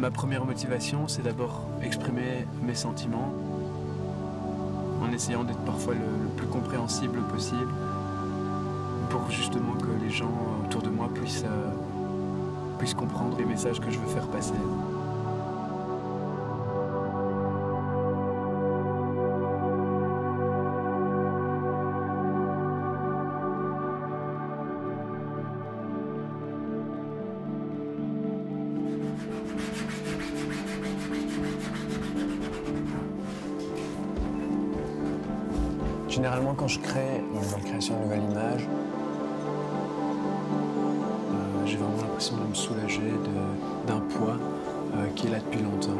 Ma première motivation, c'est d'abord exprimer mes sentiments en essayant d'être parfois le plus compréhensible possible pour justement que les gens autour de moi puissent comprendre les messages que je veux faire passer. Généralement, quand je crée une nouvelle création, une nouvelle image, j'ai vraiment l'impression de me soulager d'un poids qui est là depuis longtemps.